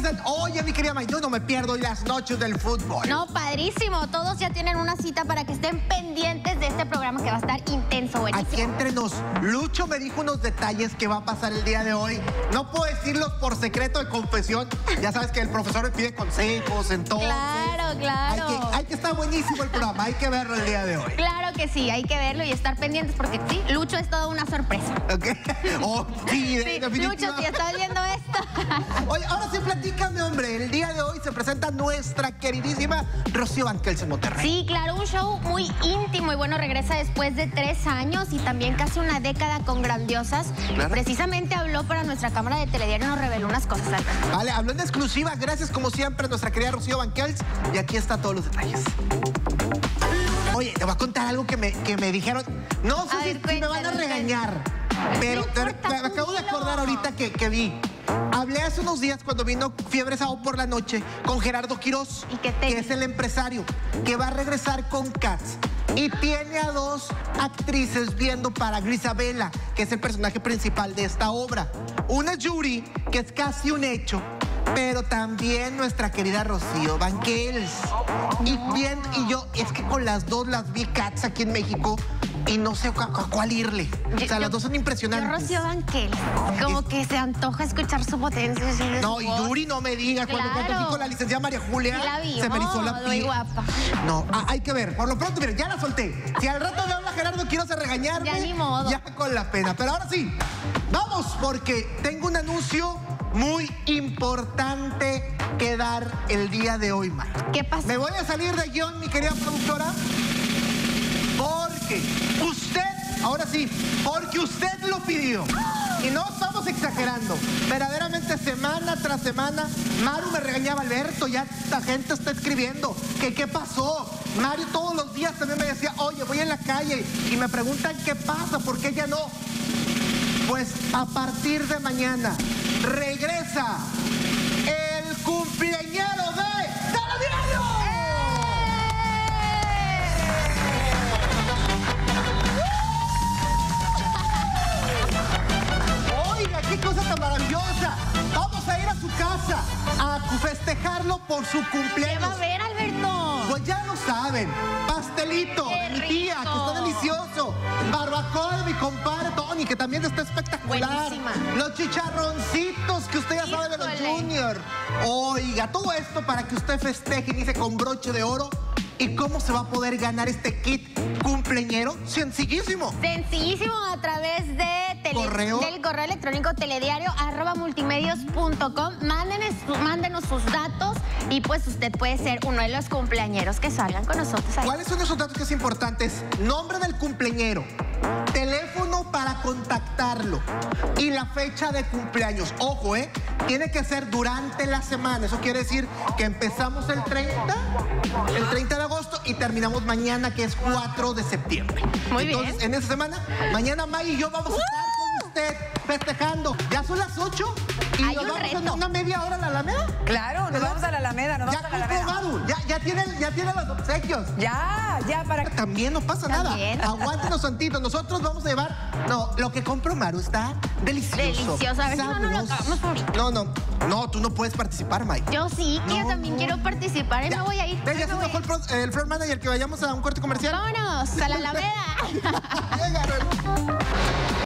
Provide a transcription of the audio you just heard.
pues, oye, mi querida May, yo no me pierdo hoy las noches del fútbol. No, padrísimo. Todos ya tienen una cita para que estén pendientes de este programa que va a estar intenso, buenísimo. Aquí entre nos, Lucho me dijo unos detalles que va a pasar el día de hoy. No puedo decirlos por secreto de confesión. Ya sabes que el profesor me pide consejos, entonces... Claro, claro. Hay que estar buenísimo el programa, hay que verlo el día de hoy. Claro que sí, hay que verlo y estar pendientes porque sí, Lucho es toda una sorpresa. Ok. Oh, sí, definitivamente. Lucho, si estás viendo esto... Oye, ahora sí, platícame, hombre. El día de hoy se presenta nuestra queridísima Rocío Banquells en Monterrey. Sí, claro, un show muy íntimo y bueno, regresa después de 3 años y también casi una década con grandiosas. Claro. Precisamente habló para nuestra cámara de Telediario y nos reveló unas cosas. Vale, habló en exclusiva. Gracias, como siempre, a nuestra querida Rocío Banquells. Y aquí está todos los detalles. Oye, te voy a contar algo que me dijeron. No sé si me van a regañar, pero me acabo de acordar ahorita que vi. Hablé hace unos días cuando vino Fiebre Sábado por la Noche con Gerardo Quirós, que es el empresario, que va a regresar con Cats. Y tiene a 2 actrices viendo para Grisabela, que es el personaje principal de esta obra. Una es Yuri, que es casi un hecho, pero también nuestra querida Rocío Banquells. Y yo, es que con las dos las vi Cats aquí en México. Y no sé a cuál irle. Las dos son impresionantes. Yo Rocío Banquells, como que se antoja escuchar su potencia. No, y Yuri no me diga. Claro. Cuando dijo la licenciada María Julia, la vi, se me hizo la piel. Guapa. No, hay que ver. Por lo pronto, mira, ya la solté. Si al rato me habla Gerardo, quiero hacer regañarme. Ya ni modo. Ya con la pena. Pero ahora sí, vamos, porque tengo un anuncio muy importante que dar el día de hoy, Mar. ¿Qué pasa? Me voy a salir de guión, mi querida productora. Porque usted lo pidió. Y no estamos exagerando. Verdaderamente, semana tras semana, Maru me regañaba. Alberto, ya la gente está escribiendo. ¿Qué pasó? Mario todos los días también me decía, oye, voy en la calle y me preguntan qué pasa, por qué ya no. Pues a partir de mañana regresa el cumpleañero de Telediario. ¡Qué cosa tan maravillosa! Vamos a ir a su casa a festejarlo por su cumpleaños. ¿Qué va a haber, Alberto? Pues ya lo saben. Pastelito de mi tía, que está delicioso. Barbacoa de mi compadre Tony, que también está espectacular. Buenísima. Los chicharroncitos que usted ya sabe de los Junior. Oiga, todo esto para que usted festeje y dice con broche de oro. ¿Y cómo se va a poder ganar este kit cumpleañero? Sencillísimo. Sencillísimo a través del correo electrónico telediario@multimedios.com. Mándenos sus datos y pues usted puede ser uno de los cumpleañeros que salgan con nosotros. Ahí. ¿Cuáles son esos datos que es importantes? Nombre del cumpleañero, teléfono para contactarlo y la fecha de cumpleaños. Ojo, tiene que ser durante la semana. Eso quiere decir que empezamos el 30 de agosto y terminamos mañana, que es 4 de septiembre. Muy Entonces, bien. En esa semana, mañana May y yo vamos a estar con usted festejando. Ya son las 8 y nos vamos a una media hora a la Alameda. Claro, nos vamos a la Alameda. Ya tiene los obsequios. Ya, para que... También no pasa nada. Aguántenos, santitos. Nosotros vamos a llevar... No, lo que compró Maru está delicioso. Delicioso. A ver si no lo acabamos ahorita. No, tú no puedes participar, May. Yo sí, que yo también quiero participar y no voy a ir. Venga, se enojó el floor manager que vayamos a un corte comercial. ¡Vámonos a la Alameda!